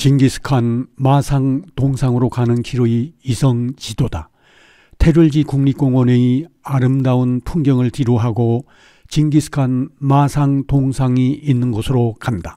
칭기스칸 마상 동상으로 가는 길의 이성 지도다. 테를지 국립공원의 아름다운 풍경을 뒤로하고 칭기스칸 마상 동상이 있는 곳으로 간다.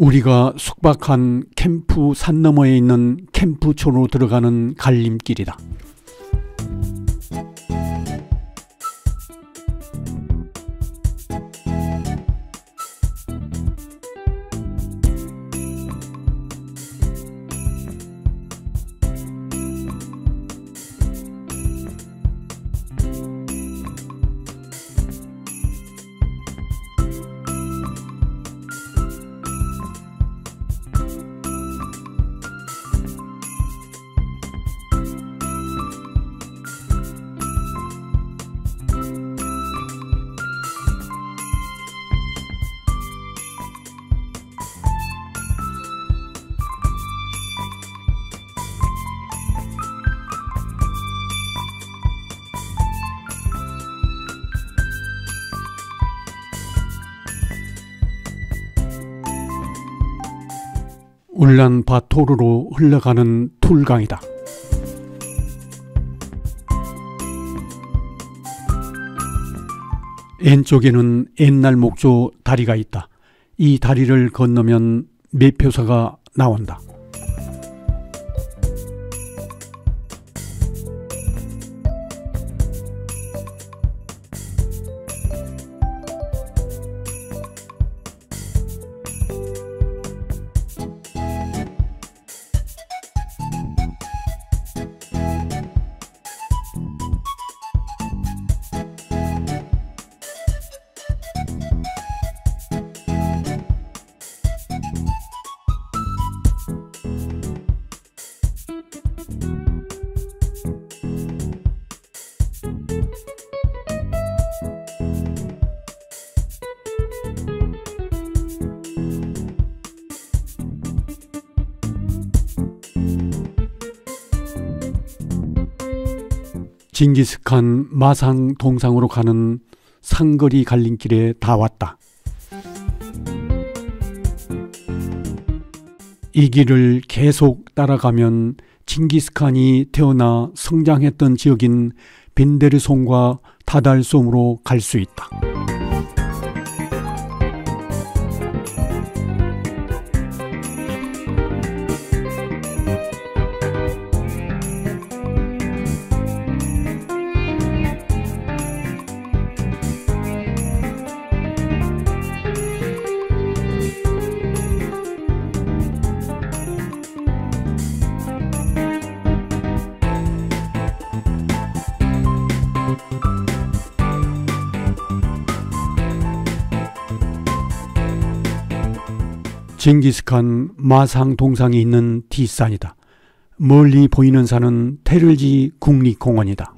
우리가 숙박한 캠프 산 너머에 있는 캠프촌으로 들어가는 갈림길이다. 울란바토르로 흘러가는 툴강이다. 왼쪽에는 옛날 목조 다리가 있다. 이 다리를 건너면 매표소가 나온다. 칭기스칸 마상 동상으로 가는 상거리 갈림길에 다 왔다. 이 길을 계속 따라가면 칭기스칸이 태어나 성장했던 지역인 빈데르송과 다달솜으로 갈 수 있다. 칭기스칸 마상 동상이 있는 뒷산이다. 멀리 보이는 산은 테를지 국립공원이다.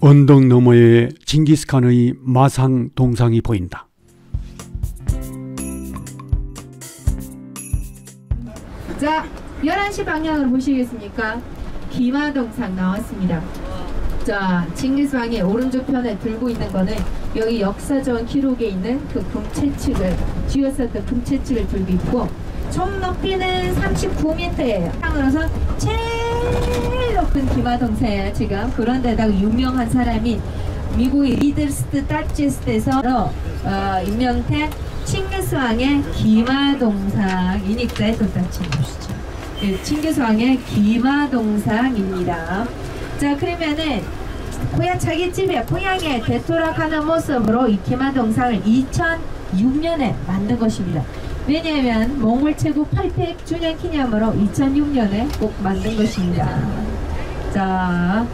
언덕 너머에 칭기스칸의 마상 동상이 보인다. 자, 11시 방향으로 보시겠습니까? 기마동상 나왔습니다. 자, 칭기스왕의 오른쪽 편에 들고 있는 거는 여기 역사적 기록에 있는 그 금채측을 쥐어서 그 금채측을 들고 있고, 총 높이는 39m예요. 상으로서 제일 높은 기마동산이에요. 지금 그런 데다가 유명한 사람이 미국의 리들스트 따지스트에서 임명된 칭기스 왕의 기마동상 인익자의 돈다치 보시죠. 예, 칭기스 왕의 기마동상입니다. 자, 그러면은 고향 자기 집에 고향에 되돌아가는 모습으로 이 기마동상을 2006년에 만든 것입니다. 왜냐하면 몽골 제국 800주년 기념으로 2006년에 꼭 만든 것입니다. 자,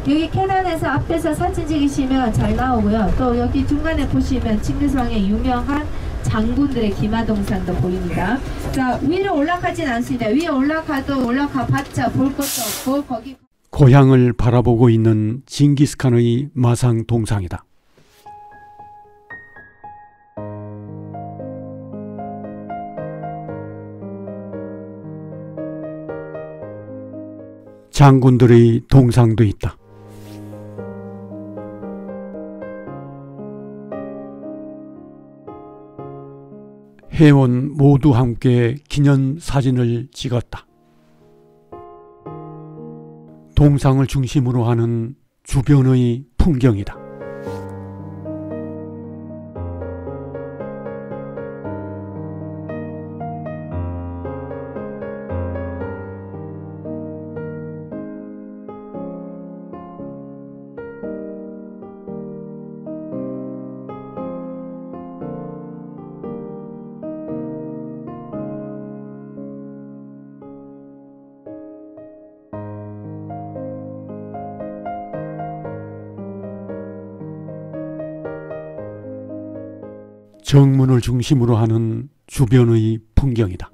여기 계단에서 앞에서 사진 찍으시면 잘 나오고요. 또 여기 중간에 보시면 칭기스왕의 유명한 장군들의 기마동상도 보입니다. 자, 위로 올라가진 않습니다. 위에 올라가도 올라가봤자 볼 것도 없고 거기 고향을 바라보고 있는 칭기스칸의 마상 동상이다. 장군들의 동상도 있다. 회원 모두 함께 기념사진을 찍었다. 동상을 중심으로 하는 주변의 풍경이다. 정문을 중심으로 하는 주변의 풍경이다.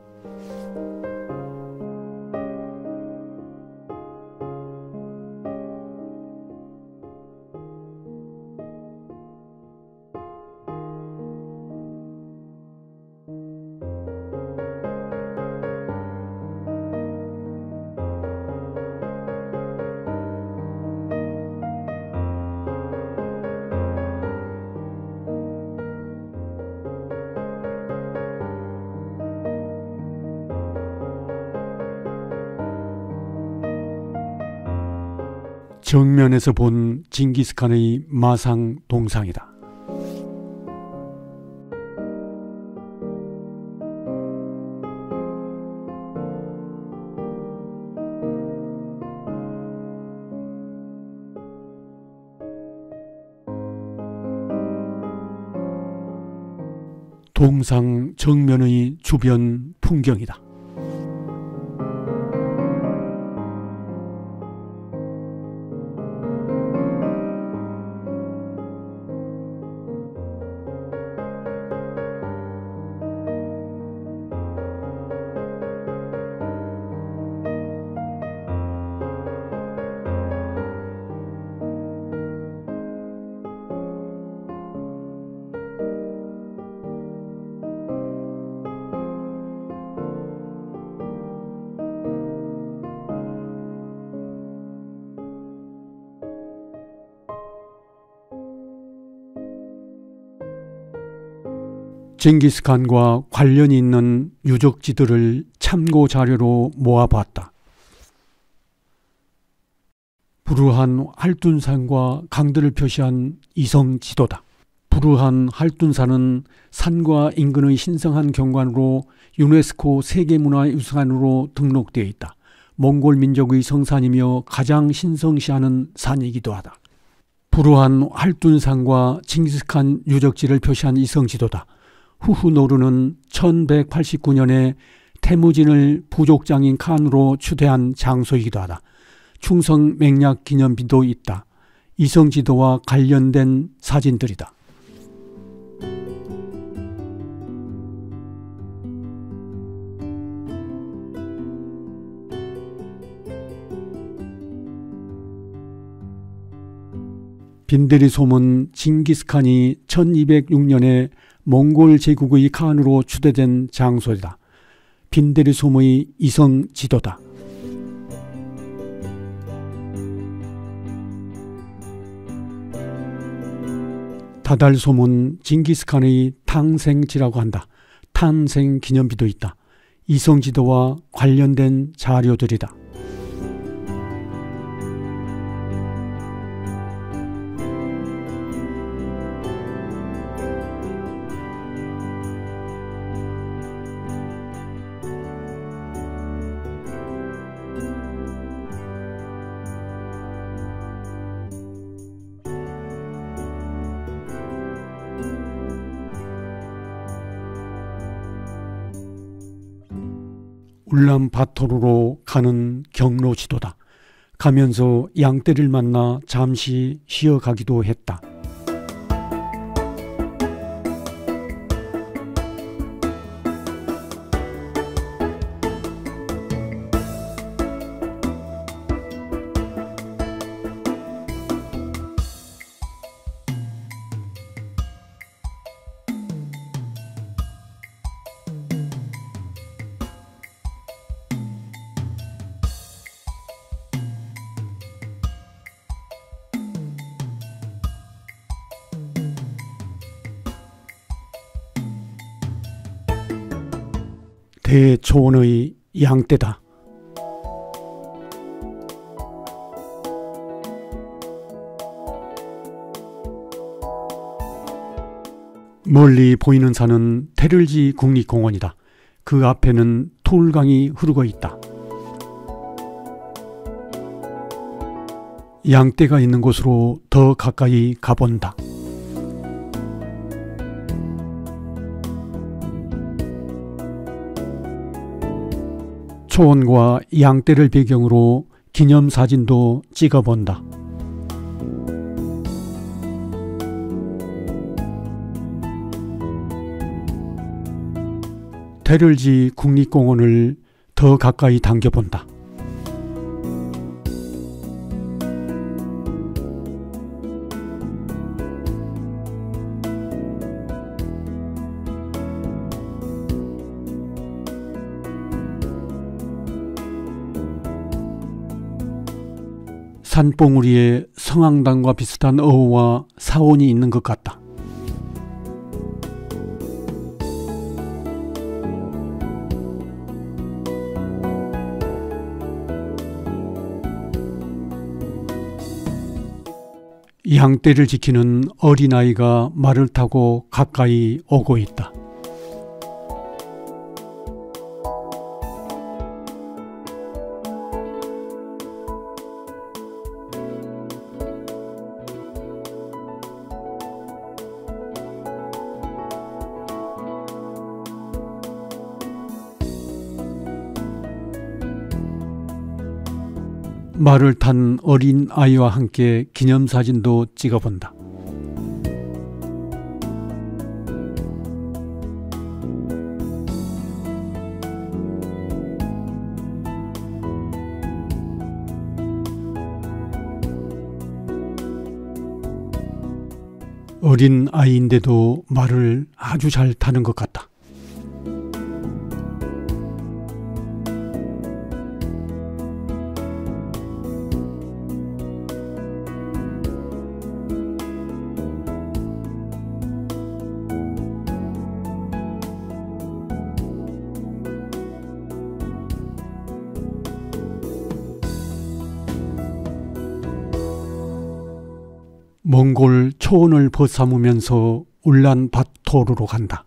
정면에서 본 칭기스칸의 마상 동상이다. 동상 정면의 주변 풍경이다. 칭기스칸과 관련이 있는 유적지들을 참고 자료로 모아봤다. 부르한 할툰산과 강들을 표시한 이성 지도다. 부르한 할툰산은 산과 인근의 신성한 경관으로 유네스코 세계문화유산으로 등록되어 있다. 몽골 민족의 성산이며 가장 신성시하는 산이기도 하다. 부르한 할툰산과 칭기스칸 유적지를 표시한 이성 지도다. 후후노르는 1189년에 태무진을 부족장인 칸으로 추대한 장소이기도 하다. 충성 맹략 기념비도 있다. 이성지도와 관련된 사진들이다. 빈들이 소문 칭기스칸이 1206년에 몽골 제국의 칸으로 추대된 장소이다. 빈데리 솜의 이성 지도다. 다달 솜은 칭기스칸의 탄생지라고 한다. 탄생 기념비도 있다. 이성지도와 관련된 자료들이다. 울란바토르로 가는 경로 지도다. 가면서 양떼를 만나 잠시 쉬어가기도 했다. 대초원의 양떼다. 멀리 보이는 산은 테를지 국립공원이다. 그 앞에는 툴강이 흐르고 있다. 양떼가 있는 곳으로 더 가까이 가본다. 초원과 양떼를 배경으로 기념사진도 찍어본다. 테를지 국립공원을 더 가까이 당겨본다. 산봉우리에 성황당과 비슷한 어우와 사원이 있는 것 같다. 양떼를 지키는 어린아이가 말을 타고 가까이 오고 있다. 말을 탄 어린 아이와 함께 기념사진도 찍어본다. 어린 아이인데도 말을 아주 잘 타는 것 같다. 몽골 초원을 벗삼으면서 울란바토르로 간다.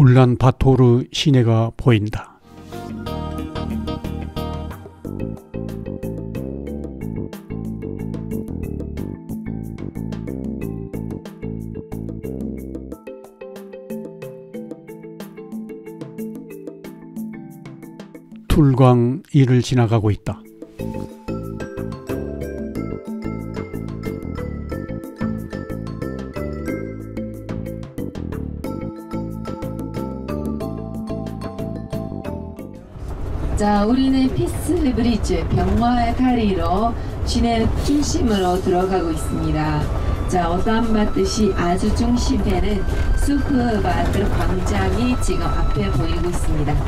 울란바토르 시내가 보인다. 툴광 2를 지나가고 있다. 자, 우리는 피스 브릿지 평화의 다리로 시내 중심으로 들어가고 있습니다. 자, 울란바토르시 아주 중심에는 수흐바트 광장이 지금 앞에 보이고 있습니다.